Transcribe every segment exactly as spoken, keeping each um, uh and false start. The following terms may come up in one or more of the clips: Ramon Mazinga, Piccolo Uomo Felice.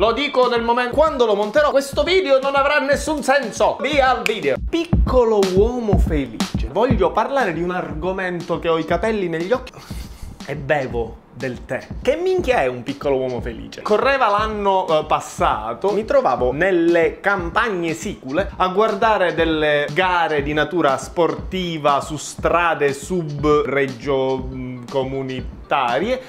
Lo dico nel momento, quando lo monterò, questo video non avrà nessun senso. Via al video. Piccolo uomo felice. Voglio parlare di un argomento che ho i capelli negli occhi e bevo del tè. Che minchia è un piccolo uomo felice? Correva l'anno eh, passato, mi trovavo nelle campagne sicule a guardare delle gare di natura sportiva su strade subregiocomunitarie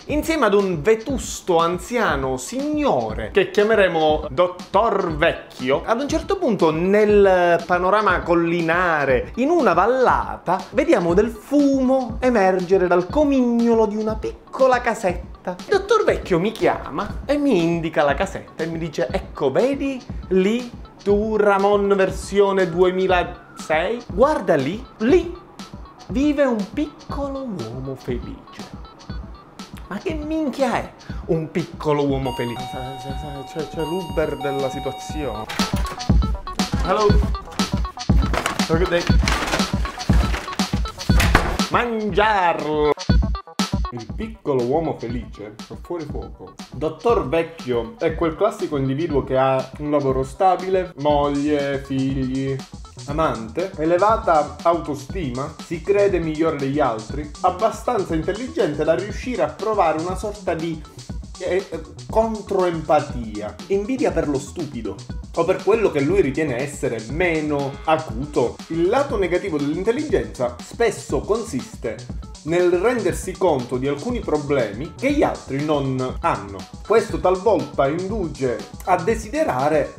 insieme ad un vetusto anziano signore che chiameremo Dottor Vecchio. Ad un certo punto nel panorama collinare, in una vallata, vediamo del fumo emergere dal comignolo di una piccola casetta. Il dottor Vecchio mi chiama e mi indica la casetta e mi dice: ecco, vedi lì tu, Ramon versione duemilasei, guarda lì, lì vive un piccolo uomo felice. Ma che minchia è un piccolo uomo felice? C'è l'Uber della situazione. Hello. Have a good day. Mangiarlo. Il piccolo uomo felice è fuori fuoco. Dottor Vecchio è quel classico individuo che ha un lavoro stabile, moglie, figli, amante, elevata autostima, si crede migliore degli altri, abbastanza intelligente da riuscire a provare una sorta di eh, controempatia, invidia per lo stupido o per quello che lui ritiene essere meno acuto. Il lato negativo dell'intelligenza spesso consiste nel rendersi conto di alcuni problemi che gli altri non hanno. Questo talvolta induce a desiderare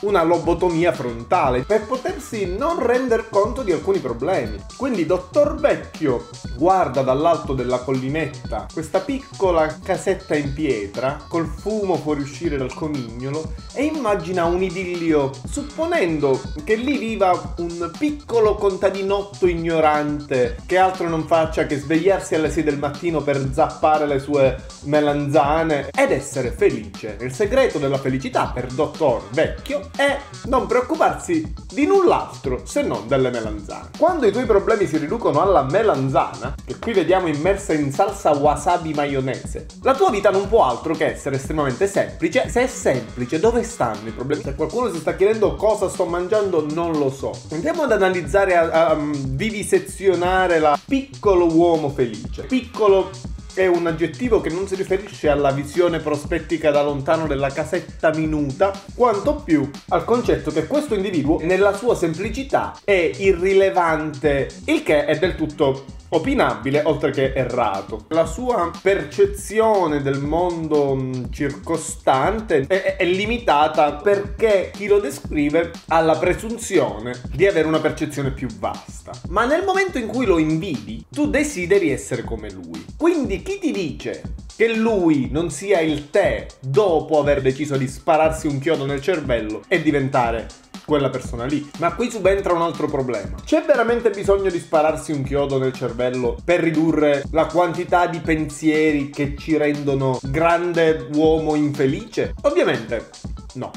una lobotomia frontale per potersi non rendere conto di alcuni problemi. Quindi dottor Vecchio guarda dall'alto della collinetta questa piccola casetta in pietra col fumo fuoriuscire dal comignolo e immagina un idillio, supponendo che lì viva un piccolo contadinotto ignorante che altro non faccia che svegliarsi alle sei del mattino per zappare le sue melanzane ed essere felice. Il segreto della felicità per dottor Vecchio è non preoccuparsi di null'altro se non delle melanzane. Quando i tuoi problemi si riducono alla melanzana, che qui vediamo immersa in salsa wasabi maionese, la tua vita non può altro che essere estremamente semplice. Se è semplice, dove stanno i problemi? Se qualcuno si sta chiedendo cosa sto mangiando, non lo so. Andiamo ad analizzare, a, a vivisezionare la piccolo uomo felice. Piccolo è un aggettivo che non si riferisce alla visione prospettica da lontano della casetta minuta, quanto più al concetto che questo individuo nella sua semplicità è irrilevante, il che è del tutto opinabile oltre che errato. La sua percezione del mondo mh, circostante è, è limitata perché chi lo descrive ha la presunzione di avere una percezione più vasta. Ma nel momento in cui lo invidi, tu desideri essere come lui. Quindi chi ti dice che lui non sia il te dopo aver deciso di spararsi un chiodo nel cervello e diventare quella persona lì? Ma qui subentra un altro problema. C'è veramente bisogno di spararsi un chiodo nel cervello per ridurre la quantità di pensieri che ci rendono grande uomo infelice? Ovviamente no,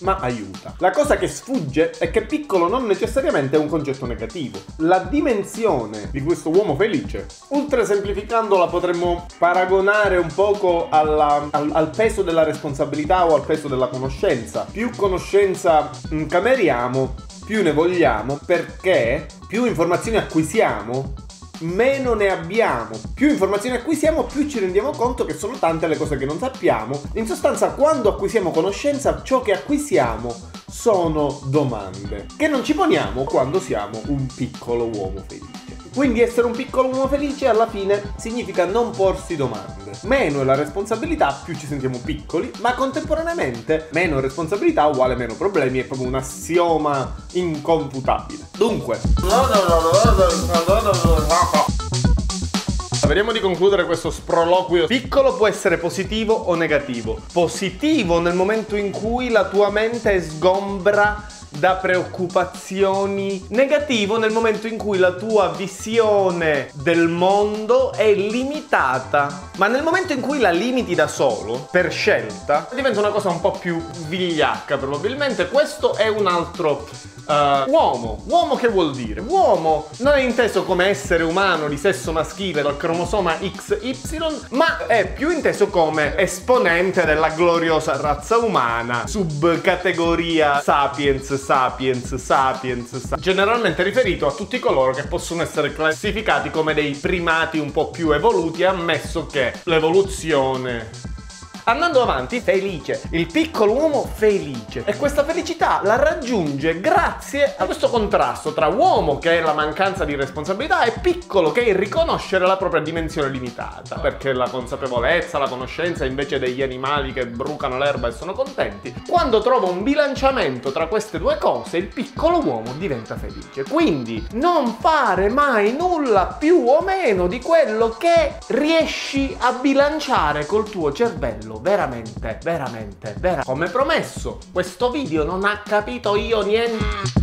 ma aiuta. La cosa che sfugge è che piccolo non necessariamente è un concetto negativo. La dimensione di questo uomo felice, ultra semplificandola, potremmo paragonare un poco alla, al, al peso della responsabilità o al peso della conoscenza. Più conoscenza incameriamo, più ne vogliamo, perché più informazioni acquisiamo, meno ne abbiamo. Più informazioni acquisiamo, più ci rendiamo conto che sono tante le cose che non sappiamo. In sostanza, quando acquisiamo conoscenza, ciò che acquisiamo sono domande che non ci poniamo quando siamo un piccolo uomo felice. Quindi essere un piccolo uomo felice alla fine significa non porsi domande. Meno è la responsabilità, più ci sentiamo piccoli, ma contemporaneamente meno responsabilità uguale meno problemi. È proprio un assioma inconfutabile. Dunque, speriamo di concludere questo sproloquio. Piccolo può essere positivo o negativo. Positivo nel momento in cui la tua mente è sgombra da preoccupazioni, negativo nel momento in cui la tua visione del mondo è limitata. Ma nel momento in cui la limiti da solo, per scelta, diventa una cosa un po' più vigliacca probabilmente. Questo è un altro uh, uomo. Uomo che vuol dire? Uomo non è inteso come essere umano di sesso maschile dal cromosoma X Y, ma è più inteso come esponente della gloriosa razza umana, subcategoria sapiens, sapiens, sapiens, sapiens, generalmente riferito a tutti coloro che possono essere classificati come dei primati un po' più evoluti, ammesso che l'evoluzione... Andando avanti, felice, il piccolo uomo felice, e questa felicità la raggiunge grazie a questo contrasto tra uomo, che è la mancanza di responsabilità, e piccolo, che è il riconoscere la propria dimensione limitata, perché la consapevolezza, la conoscenza invece degli animali che brucano l'erba e sono contenti, quando trova un bilanciamento tra queste due cose il piccolo uomo diventa felice. Quindi non fare mai nulla più o meno di quello che riesci a bilanciare col tuo cervello. Veramente, veramente, veramente. Come promesso, questo video non ha capito io niente.